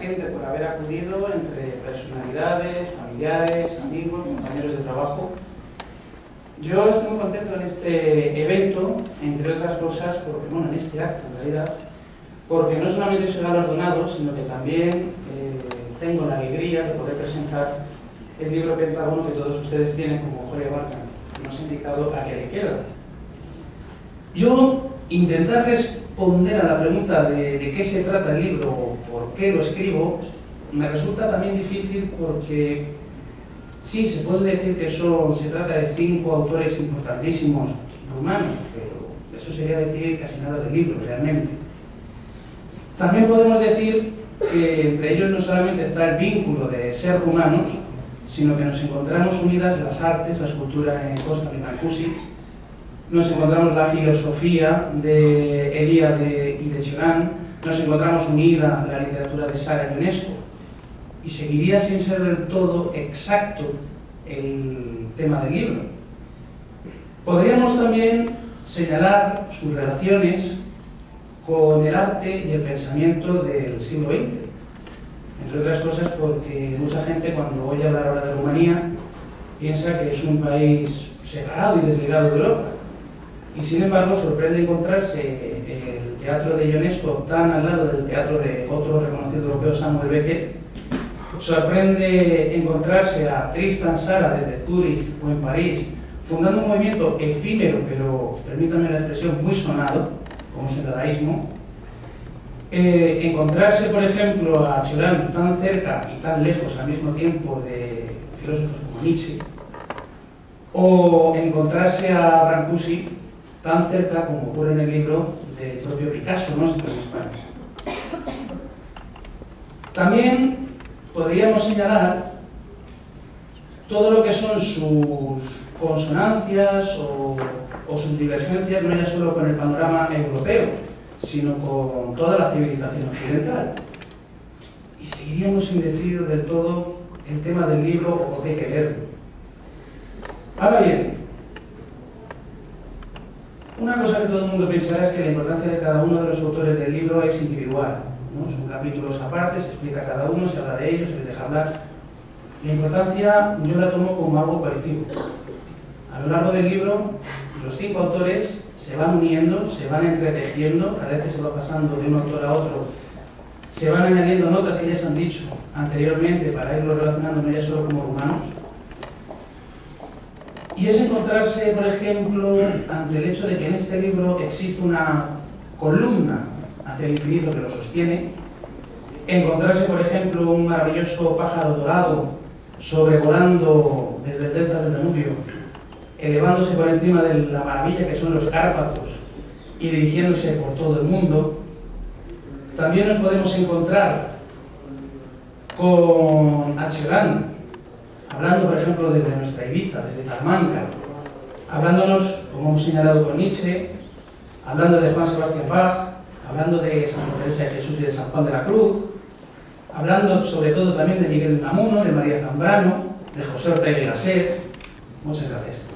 gente por haber acudido, entre personalidades, familiares, amigos, compañeros de trabajo. Yo estoy muy contento en este evento, entre otras cosas, porque, bueno, en este acto en realidad, porque no solamente soy galardonado, sino que también tengo la alegría de poder presentar el libro Péntagono que todos ustedes tienen como Jorge Barca, que nos ha indicado a qué le queda. Yo intentar responder a la pregunta de qué se trata el libro o por qué lo escribo, me resulta también difícil porque sí, se puede decir que se trata de 5 autores importantísimos rumanos, pero eso sería decir casi nada del libro realmente. También podemos decir que entre ellos no solamente está el vínculo de ser rumanos, sino que nos encontramos unidas las artes, la escultura en Constantin Brancusi, nos encontramos la filosofía de Elia y de H. Gran, nos encontramos unida la literatura de Saga y UNESCO, y seguiría sin ser del todo exacto el tema del libro. Podríamos también señalar sus relaciones con el arte y el pensamiento del siglo XX, entre otras cosas porque mucha gente cuando oye hablar ahora de Rumanía piensa que es un país separado y desligado de Europa, y sin embargo sorprende encontrarse el teatro de Ionesco tan al lado del teatro de otro reconocido europeo, Samuel Beckett, sorprende encontrarse a Tristan Tzara desde Zúrich o en París, fundando un movimiento efímero, pero permítanme la expresión, muy sonado, como es el dadaísmo. Encontrarse, por ejemplo, a H. Gran tan cerca y tan lejos al mismo tiempo de filósofos como Nietzsche, o encontrarse a Brancusi tan cerca, como ocurre en el libro, del propio Picasso, nuestros hispanos. También podríamos señalar todo lo que son sus consonancias o sus divergencias, no ya solo con el panorama europeo, sino con toda la civilización occidental. Y seguiríamos sin decir del todo el tema del libro o de qué leerlo. Ahora bien, una cosa que todo el mundo pensará es que la importancia de cada uno de los autores del libro es individual, ¿no? Son capítulos aparte, se explica cada uno, se habla de ellos, se les deja hablar. La importancia yo la tomo como algo colectivo. A lo largo del libro, los 5 autores se van uniendo, se van entretejiendo, cada vez que se va pasando de un autor a otro, se van añadiendo notas que ya se han dicho anteriormente para irlo relacionando no ya solo como rumanos. Y es encontrarse, por ejemplo, ante el hecho de que en este libro existe una columna hacia el infinito que lo sostiene, encontrarse, por ejemplo, un maravilloso pájaro dorado sobrevolando desde el delta del Danubio, elevándose por encima de la maravilla que son los Cárpatos y dirigiéndose por todo el mundo. También nos podemos encontrar con H. Gran, hablando, por ejemplo, desde nuestra Ibiza, desde Talamanca, hablándonos, como hemos señalado con Nietzsche, hablando de Juan Sebastián Paz, hablando de Santa Teresa de Jesús y de San Juan de la Cruz, hablando sobre todo también de Miguel de Unamuno, de María Zambrano, de José Ortega y Gasset. Muchas gracias.